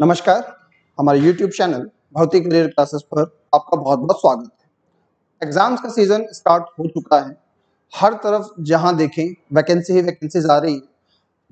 नमस्कार, हमारे YouTube channel भर्ती करियर क्लासेस पर आपका बहुत बहुत स्वागत है। एग्जाम्स का सीजन स्टार्ट हो चुका है। हर तरफ जहां देखें वैकेंसी ही वैकेंसीज आ रही है।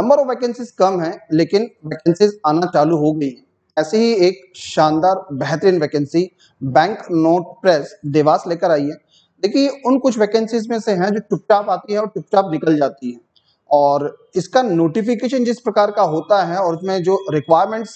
नंबर ऑफ वैकेंसीज कम है लेकिन वैकेंसीज आना चालू हो गई है। ऐसे ही एक शानदार बेहतरीन vacancy bank note press Dewas लेकर आई है। देखिए, उन कुछ वैकेंसीज में से हैं जो चुपचाप आती है और चुपचाप निकल जाती है, और इसका नोटिफिकेशन जिस प्रकार का होता है और उसमें जो रिक्वायरमेंट्स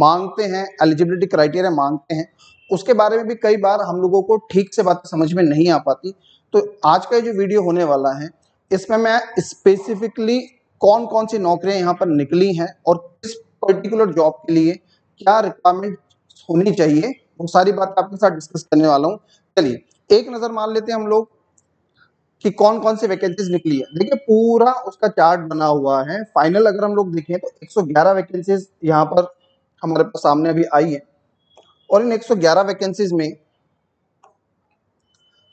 मांगते हैं, एलिजिबिलिटी क्राइटेरिया मांगते हैं, उसके बारे में भी कई बार हम लोगों को ठीक से बात समझ में नहीं आ पाती। तो आज का जो वीडियो होने वाला है इसमें मैं स्पेसिफिकली कौन कौन सी नौकरियां यहाँ पर निकली हैं और किस पर्टिकुलर जॉब के लिए क्या रिक्वायरमेंट होनी चाहिए, वो सारी बात आपके साथ डिस्कस करने वाला हूँ। चलिए एक नज़र मार लेते हैं हम लोग कि कौन कौन सी वैकेंसीज निकली है। देखिए, पूरा उसका चार्ट बना हुआ है। फाइनल अगर हम लोग देखें तो 111 वैकेंसीज यहाँ पर हमारे पास सामने अभी आई है, और इन 111 वैकेंसीज में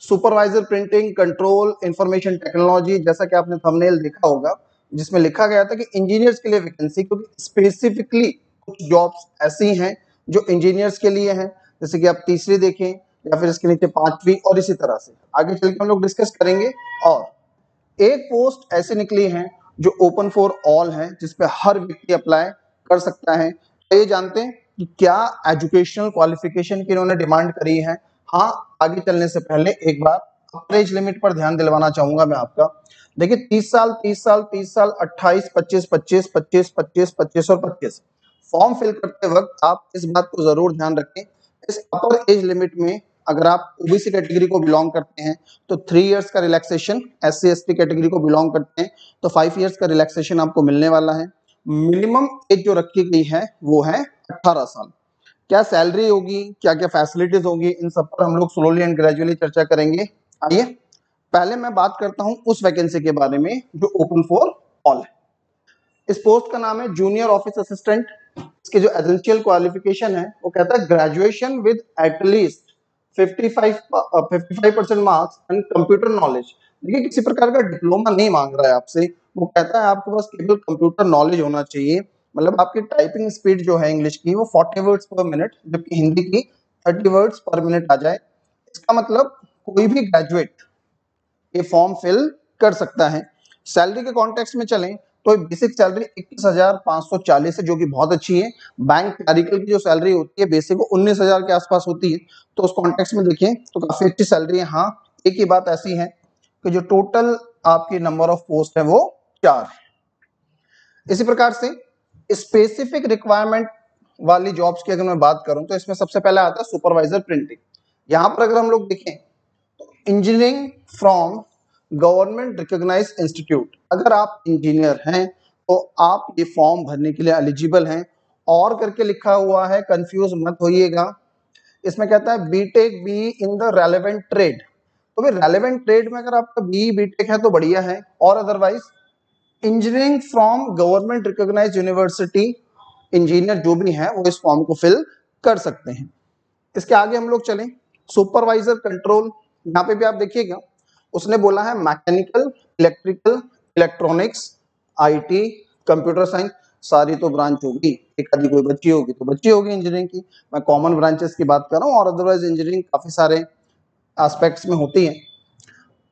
supervisor printing control information technology, जैसा कि आपने थंबनेल देखा होगा जिसमें लिखा गया था कि इंजीनियर्स के लिए वैकेंसी, क्योंकि स्पेसिफिकली कुछ जॉब्स ऐसी हैं जो इंजीनियर्स के लिए हैं, जैसे कि आप तीसरी देखें या फिर इसके नीचे पांचवी, और इसी तरह से आगे चल के हम लोग डिस्कस करेंगे। और एक पोस्ट ऐसे निकली है जो ओपन फॉर ऑल है, जिसपे हर व्यक्ति अप्लाई कर सकता है। तो ये जानते हैं कि क्या एजुकेशनल क्वालिफिकेशन की इन्होंने डिमांड करी है। हाँ, आगे चलने से पहले एक बार अपरेज लिमिट पर ध्यान दिलवाना चाहूंगा मैं आपका। देखिए, 30 साल 28 25 25 25 25 और 25 फॉर्म फिल करते वक्त आप इस बात को जरूर ध्यान रखें। इस अपर एज लिमिट में अगर आप ओबीसी कैटेगरी को बिलोंग करते हैं तो 3 इयर्स का रिलैक्सेशन, एससी एसटी कैटेगरी को बिलोंग करते हैं तो 5 इयर्स का रिलैक्सेशन आपको मिलने वाला है। मिनिमम एज जो रखी गई है वो है 18 साल। क्या सैलरी होगी, क्या क्या फैसिलिटीज होगी, इन सब पर हम लोग स्लोली एंड ग्रेजुअली चर्चा करेंगे। आइए पहले मैं बात करता हूं उस वैकेंसी के बारे में जो ओपन फॉर ऑल है। इस पोस्ट का नाम है जूनियर ऑफिस असिस्टेंट। इसके जो एसेंशियल क्वालिफिकेशन है वो कहता है graduation with at least 55% marks and computer knowledge. देखिए, किसी प्रकार का डिप्लोमा नहीं मांग रहा है आपसे। वो कहता है आपके पास केवल कंप्यूटर नॉलेज होना चाहिए, मतलब आपकी टाइपिंग स्पीड जो है इंग्लिश की वो 40 वर्ड्स पर मिनट, जबकि हिंदी की 30 वर्ड्स पर मिनट आ जाए। इसका मतलब कोई भी ग्रेजुएट ये फॉर्म फिल कर सकता है। सैलरी के कॉन्टेक्स्ट में चलें तो बेसिक सैलरी 21,540 है, जो कि बहुत अच्छी है। बैंक क्लर्कल की जो सैलरी होती है बेसिक वो 19,000 के आसपास होती है। तो उस कॉन्टेक्स्ट में देखिए तो काफी अच्छी सैलरी है। हाँ, एक ही बात ऐसी है कि जो टोटल आपकी नंबर ऑफ पोस्ट है वो 4 है। इसी प्रकार से स्पेसिफिक रिक्वायरमेंट वाली जॉब्स की अगर मैं बात करूं तो इसमें सबसे पहले आता है सुपरवाइजर प्रिंटिंग। यहां पर अगर हम लोग देखें तो engineering from government recognised institute, अगर आप इंजीनियर हैं तो आप ये फॉर्म भरने के लिए एलिजिबल हैं। और करके लिखा हुआ है, कंफ्यूज मत होइएगा। इसमें कहता है BTech B in the relevant trade, तो भाई रेलेवेंट ट्रेड में अगर आपका बीटेक है तो बढ़िया है, और otherwise engineering from government recognised university engineer जो भी हैं वो इस फॉर्म को फिल कर सकते हैं। इसके आगे हम लोग चलें, सुपरवाइजर कंट्रोल। यहाँ पे भी आप देखिएगा उसने बोला है mechanical, electrical, electronics, IT, computer science, सारी तो ब्रांच होगी, एक आधी कोई बच्ची होगी तो बच्ची होगी इंजीनियरिंग की। मैं कॉमन ब्रांचेस की बात कर रहा हूँ, और अदरवाइज इंजीनियरिंग काफी सारे एस्पेक्ट्स में होती है।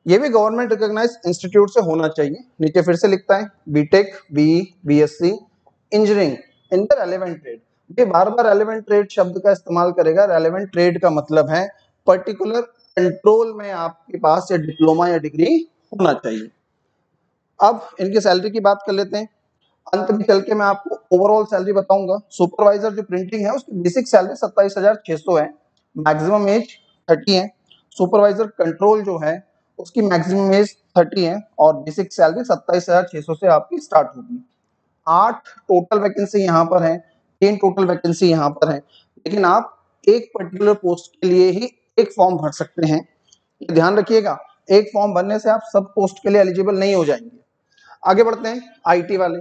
ये भी गवर्नमेंट रिकॉग्नाइज इंस्टीट्यूट से होना चाहिए। नीचे फिर से लिखता है BTech BE BSc engineering inter relevant trade. ये बार बार रेलेवेंट ट्रेड शब्द का इस्तेमाल करेगा। रेलेवेंट ट्रेड का मतलब है पर्टिकुलर कंट्रोल में आपके पास या डिप्लोमा या डिग्री होना चाहिए। अब इनकी सैलरी की बात कर लेते हैं। अंत में चल के मैं आपको ओवरऑल सैलरी बताऊंगा। सुपरवाइजर जो प्रिंटिंग है उसकी बेसिक सैलरी 27,600 है, मैक्सिमम एज 30 है। सुपरवाइजर कंट्रोल जो है उसकी मैक्सिमम एज 30 है और बेसिक सैलरी 27,600 से आपकी स्टार्ट होगी। 8 टोटल वैकेंसी यहाँ पर है, 3 टोटल वैकेंसी यहाँ पर है, लेकिन आप एक पर्टिकुलर पोस्ट के लिए ही एक फॉर्म भर सकते हैं। ध्यान रखिएगा, एक फॉर्म भरने से आप सब पोस्ट के लिए एलिजिबल नहीं हो जाएंगे। आगे बढ़ते हैं, आईटी वाले।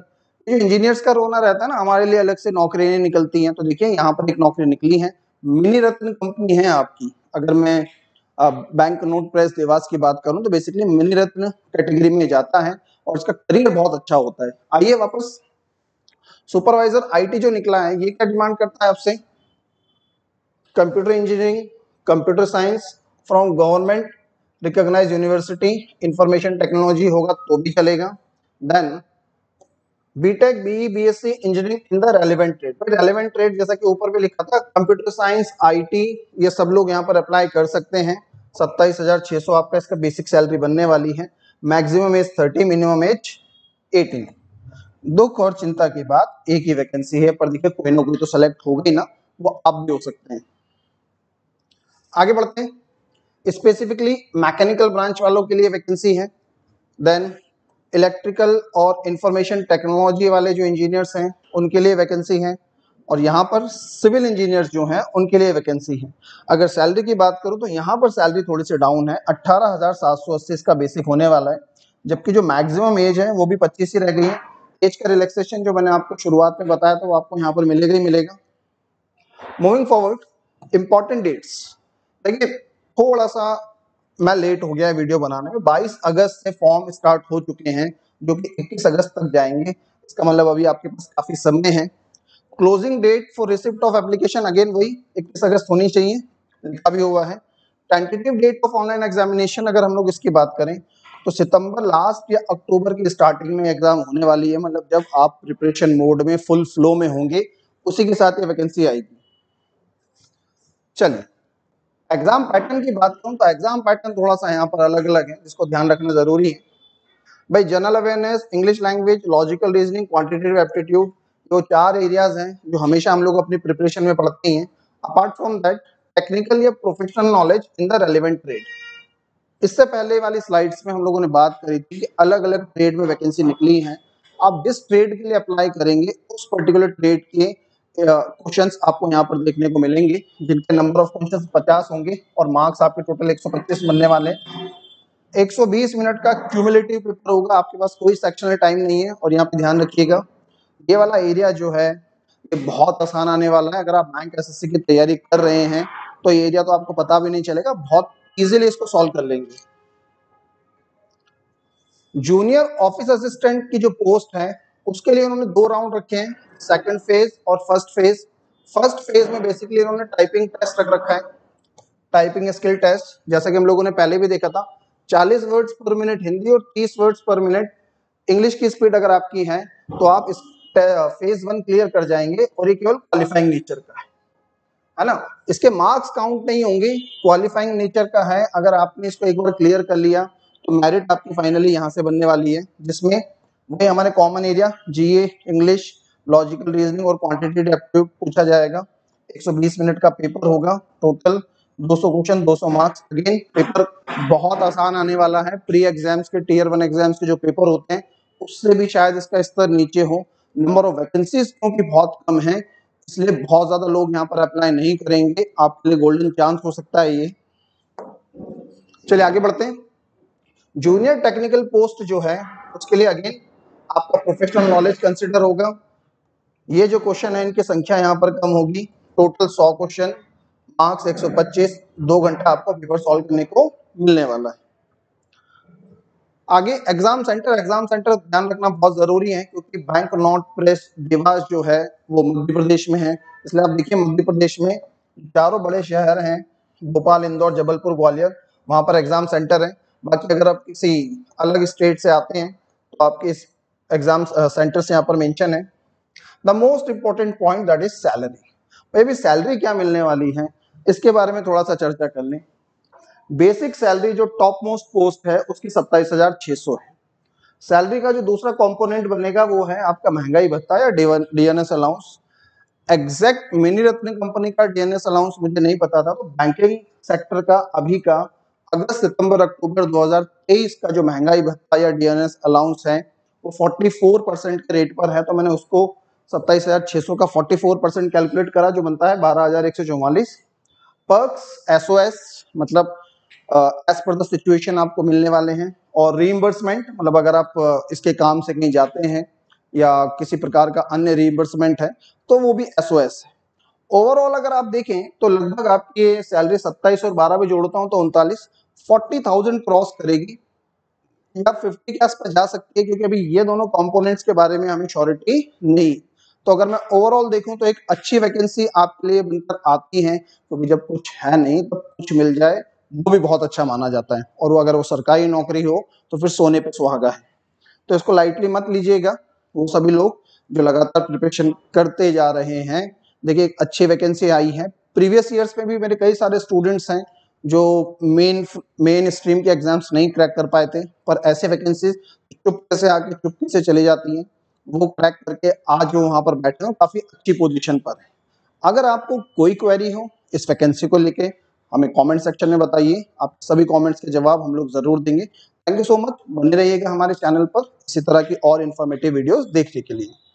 जो इंजीनियर्स का रोना रहता है ना, हमारे लिए अलग से नौकरियां निकलती हैं। तो देखिए यहाँ पर एक नौकरी निकली है, मिनीरत्न कंपनी है आपकी। अगर मैं बैंक नोट प्रेस देवास की बात करूं तो बेसिकली मिनीरत्न कैटेगरी में जाता है और इसका करियर बहुत अच्छा होता है। आइए वापस सुपरवाइजर आईटी जो निकला है ये क्या डिमांड करता है आपसे, computer engineering, computer science from government recognised university, information technology होगा तो भी चलेगा। Then BTech, BE, BSc engineering in the relevant trade. Relevant trade जैसा कि ऊपर भी लिखा था, कंप्यूटर साइंस, आईटी, ये सब लोग यहाँ पर अप्लाई कर सकते हैं। 27,600 आपका इसका बेसिक सैलरी बनने वाली है। Maximum age 30, minimum age 18। दुख और चिंता की बात, एक ही वैकेंसी है पर देखिए कोई ना कोई तो सेलेक्ट हो गई ना, वो आप भी हो सकते हैं। आगे बढ़ते हैं, स्पेसिफिकली मैकेनिकल ब्रांच वालों के लिए वैकेंसी है। देन इलेक्ट्रिकल और इंफॉर्मेशन टेक्नोलॉजी वाले जो इंजीनियर्स हैं उनके लिए वैकेंसी है, और यहाँ पर सिविल इंजीनियर्स जो हैं उनके लिए वैकेंसी है। अगर सैलरी की बात करूँ तो यहाँ पर सैलरी थोड़ी सी डाउन है, 18,780 इसका बेसिक होने वाला है, जबकि जो मैक्सिमम एज है वो भी 25 ही रह गई है। एज का रिलैक्सेशन जो मैंने आपको शुरुआत में बताया था वो आपको यहाँ पर मिलेगा ही मिलेगा। मूविंग फॉरवर्ड, इम्पॉर्टेंट डेट्स, देखिए थोड़ा सा मैं लेट हो गया है वीडियो बनाने में। 22 अगस्त से फॉर्म स्टार्ट हो चुके हैं जो कि 21 अगस्त तक जाएंगे, इसका मतलब अभी आपके पास काफी समय है। Closing date for receipt of application again वही 21 अगस्त होनी चाहिए, लिखा भी हुआ है। Tentative date of online examination अगर हम लोग इसकी बात करें तो सितंबर लास्ट या अक्टूबर की स्टार्टिंग में एग्जाम होने वाली है, मतलब जब आप प्रिपरेशन मोड में फुल फ्लो में होंगे उसी के साथ ये वैकेंसी आएगी। चलिए एग्जाम पैटर्न की बात करूं तो एग्जाम पैटर्न थोड़ा सा यहाँ पर अलग अलग है, जिसको ध्यान रखना जरूरी है। भाई general awareness, English language, logical reasoning, quantitative aptitude, जो 4 एरियाज हैं जो हमेशा हम लोग अपनी प्रिपरेशन में पढ़ते हैं। अपार्ट फ्रॉम दैट टेक्निकल या professional knowledge in the relevant trade. इससे पहले वाली स्लाइड्स में हम लोगों ने बात करी थी कि अलग अलग ट्रेड में वैकेंसी निकली है। आप जिस ट्रेड के लिए अप्लाई करेंगे उस पर्टिकुलर ट्रेड के क्वेश्चंस आपको यहाँ पर देखने को मिलेंगे, जिनके नंबर ऑफ क्वेश्चंस 50 होंगे और मार्क्स आपके टोटल 125 बनने वाले। 120 मिनट का क्यूमुलेटिव पेपर होगा, आपके पास कोई सेक्शनल टाइम नहीं है। और यहाँ पे ध्यान रखिएगा ये वाला एरिया जो है ये बहुत आसान आने वाला है। अगर आप बैंक SSC की तैयारी कर रहे हैं तो ये एरिया तो आपको पता भी नहीं चलेगा, बहुत ईजिली इसको सॉल्व कर लेंगे। जूनियर ऑफिस असिस्टेंट की जो पोस्ट है उसके लिए उन्होंने 2 राउंड रखे हैं, सेकंड फेज और फर्स्ट फेज। फर्स्ट फेज में बेसिकली उन्होंने टाइपिंग टेस्ट रख रखा है, टाइपिंग स्किल टेस्ट, जैसा कि हम लोगों ने पहले भी देखा था। 40 वर्ड्स पर मिनट हिंदी और 30 वर्ड्स पर मिनट इंग्लिश की स्पीड अगर आपकी है तो आप इस फेज 1 क्लियर कर जाएंगे, और ये केवल क्वालिफाइंग नेचर का है ना, इसके मार्क्स काउंट नहीं होंगे, क्वालिफाइंग नेचर का है। अगर आपने इसको एक बार क्लियर कर लिया तो मेरिट आपकी फाइनली यहाँ से बनने वाली है, जिसमें वही हमारे common area GA, English, logical reasoning और क्वांटिटेटिव एप्टीट्यूड पूछा जाएगा। 120 मिनट का पेपर होगा, total 200 question, 200 marks. Again paper बहुत आसान आने वाला है, प्री एग्जाम्स के, Tier 1 एग्जाम्स के जो पेपर होते हैं उससे भी शायद इसका स्तर नीचे हो। नंबर ऑफ वैकेंसीज क्योंकि बहुत कम है इसलिए बहुत ज्यादा लोग यहाँ पर अप्लाई नहीं करेंगे, आपके लिए गोल्डन चांस हो सकता है ये। चलिए आगे बढ़ते हैं, जूनियर टेक्निकल पोस्ट जो है उसके लिए अगेन आपका प्रोफेशनल नॉलेज कंसिडर होगा। ये जो क्वेश्चन है इनकी संख्या यहाँ पर कम होगी, टोटल 100 क्वेश्चन, मार्क्स 125, 2 घंटा आपको पेपर सॉल्व करने को मिलने वाला है। आगे एग्जाम सेंटर, एग्जाम सेंटर ध्यान रखना बहुत जरूरी है क्योंकि बैंक नॉट प्रेस देवास जो है वो मध्य प्रदेश में है, इसलिए आप देखिए मध्य प्रदेश में 4 बड़े शहर हैं, भोपाल, इंदौर, जबलपुर, ग्वालियर, वहाँ पर एग्जाम सेंटर है। बाकी अगर आप किसी अलग स्टेट से आते हैं तो आपके इस एग्जाम सेंटर से यहाँ पर मेंशन है। The most important point that is salary. भाई भी सैलरी क्या मिलने वाली है इसके बारे में थोड़ा सा चर्चा कर लें। बेसिक सैलरी जो टॉप मोस्ट पोस्ट है उसकी 27,600 है। सैलरी का जो दूसरा कंपोनेंट बनेगा वो है आपका महंगाई भत्ता या DNS allowance. Exact Miniratna company का DNS अलाउंस मुझे नहीं पता था, तो बैंकिंग सेक्टर का अभी का अगस्त, सितंबर, अक्टूबर 2023 का जो महंगाई भत्ता या DNS अलाउंस है वो 44% के रेट पर है, तो मैंने उसको 27,600 का 44% कैलकुलेट करा जो बनता है 12,144। पर्क्स SOS मतलब एज पर द सिचुएशन आपको मिलने वाले हैं, और रीइंबर्समेंट मतलब अगर आप इसके काम से कहीं जाते हैं या किसी प्रकार का अन्य रीइंबर्समेंट है तो वो भी SOS है। ओवरऑल अगर आप देखें तो लगभग आपकी सैलरी 27 और 12 भी जोड़ता हूँ तो 39, 40,000 क्रॉस करेगी या 50 के आसपास जा सकती है, क्योंकि अभी ये दोनों कंपोनेंट्स के बारे में हमें श्योरिटी नहीं। तो अगर मैं ओवरऑल देखूं तो एक अच्छी वैकेंसी आपके लिए बनकर आती है, क्योंकि जब कुछ है नहीं तो कुछ मिल जाए वो भी बहुत अच्छा माना जाता है। और वो अगर वो सरकारी नौकरी हो तो फिर सोने पे सुहागा है। तो इसको लाइटली मत लीजिएगा। वो सभी लोग जो लगातार प्रिपरेशन करते जा रहे हैं, देखिए एक अच्छी वैकेंसी आई है। प्रीवियस ईयर्स में भी मेरे कई सारे स्टूडेंट्स हैं जो मेन स्ट्रीम के एग्जाम्स नहीं क्रैक कर पाए थे, पर ऐसे वैकेंसी चुपके से आके चुपके से चली जाती हैं, वो क्रैक करके आज वो वहाँ पर बैठे हैं, काफ़ी अच्छी पोजीशन पर है। अगर आपको कोई क्वेरी हो इस वैकेंसी को लेके हमें कमेंट सेक्शन में बताइए, आप सभी कमेंट्स के जवाब हम लोग ज़रूर देंगे। थैंक यू सो मच, बने रहिएगा हमारे चैनल पर इसी तरह की और इन्फॉर्मेटिव वीडियोस देखने के लिए।